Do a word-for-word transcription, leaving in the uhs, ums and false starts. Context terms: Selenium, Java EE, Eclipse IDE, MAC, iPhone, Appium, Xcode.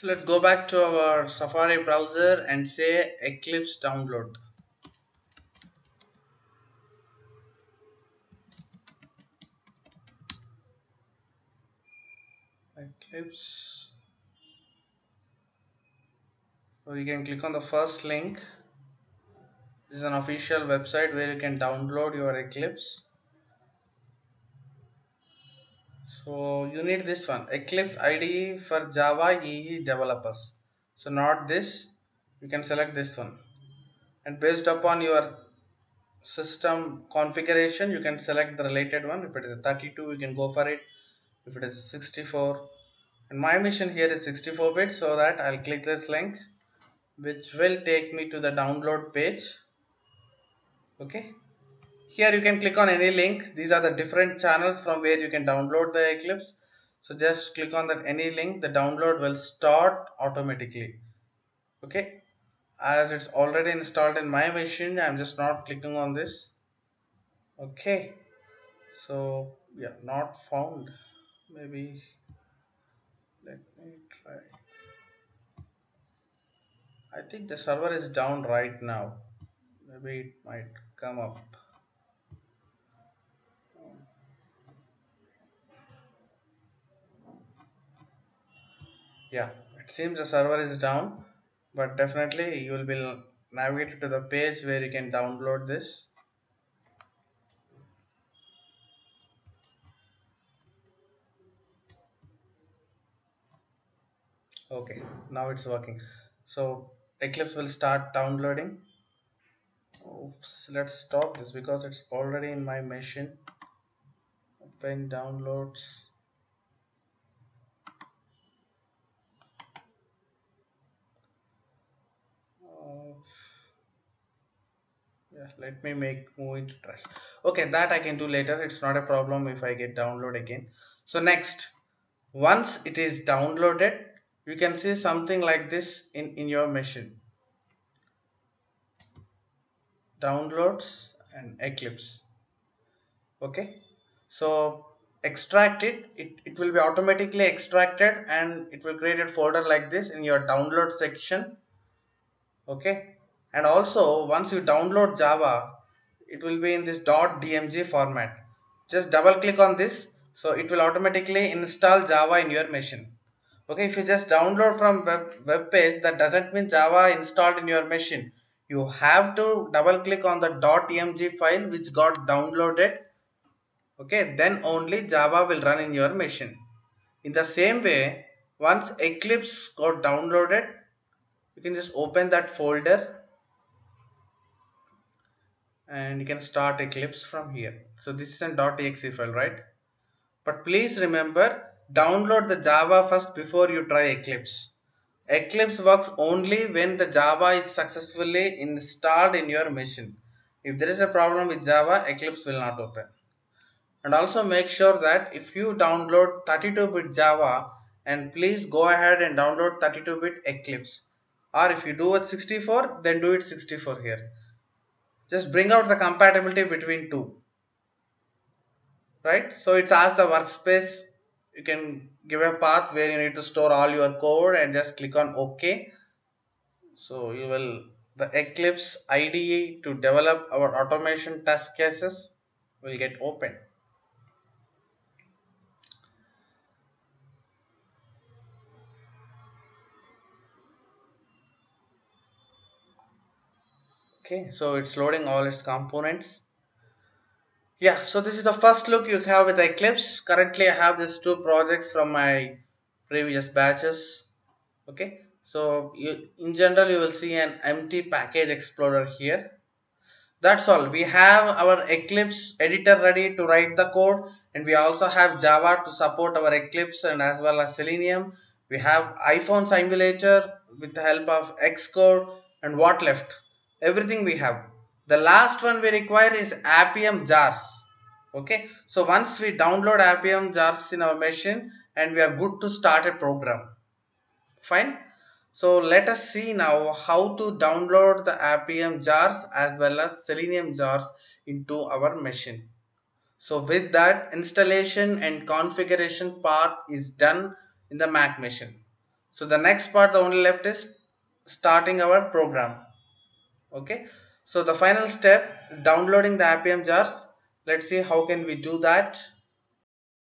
So let's go back to our Safari browser and say Eclipse download. Eclipse. So you can click on the first link. This is an official website where you can download your Eclipse. So you need this one, Eclipse I D E for Java E E developers. So not this, you can select this one, and based upon your system configuration you can select the related one. If it is a thirty-two, you can go for it. If it is sixty-four, and my mission here is sixty-four bit, so that I'll click this link, which will take me to the download page. Okay, here you can click on any link. These are the different channels from where you can download the Eclipse. So just click on that any link, the download will start automatically. Okay, as it's already installed in my machine, I'm just not clicking on this. Okay, so yeah, not found. Maybe let me try. I think the server is down right now. Maybe it might come up. Yeah, it seems the server is down, but definitely you will be navigated to the page where you can download this. Okay, now it's working. So Eclipse will start downloading. Oops, let's stop this because it's already in my machine. Open downloads. Uh, yeah, let me make moving to trust. Okay, that I can do later. It's not a problem if I get download again. So next, once it is downloaded, you can see something like this in, in your machine. Downloads and Eclipse. Okay, so extract it. it. It will be automatically extracted and it will create a folder like this in your download section. Okay, and also once you download Java, it will be in this .dmg format. Just double click on this, so it will automatically install Java in your machine. Okay, if you just download from web, web page, that doesn't mean Java installed in your machine. You have to double click on the .emg file which got downloaded. Okay, then only Java will run in your machine. In the same way, once Eclipse got downloaded, you can just open that folder and you can start Eclipse from here. So this is an .exe file, right? But please remember, download the Java first before you try Eclipse. Eclipse works only when the Java is successfully installed in your machine. If there is a problem with Java, Eclipse will not open. And also make sure that if you download thirty-two bit Java, and please go ahead and download thirty-two bit Eclipse. Or if you do it sixty-four, then do it sixty-four here. Just bring out the compatibility between two. Right? So it's as the workspace. You can give a path where you need to store all your code and just click on OK. So you will, the Eclipse I D E to develop our automation test cases will get open. Okay, so it's loading all its components. Yeah, so this is the first look you have with Eclipse. Currently I have these two projects from my previous batches. Okay, so you, in general you will see an empty package explorer here. That's all. We have our Eclipse editor ready to write the code, and we also have Java to support our Eclipse and as well as Selenium. We have iPhone simulator with the help of Xcode, and what left? Everything we have. The last one we require is Appium jars. Okay, so once we download Appium jars in our machine, and we are good to start a program. Fine. So let us see now how to download the Appium jars as well as Selenium jars into our machine. So with that, installation and configuration part is done in the Mac machine. So the next part, the only left is starting our program. Okay, so the final step is downloading the Appium jars. Let's see how can we do that.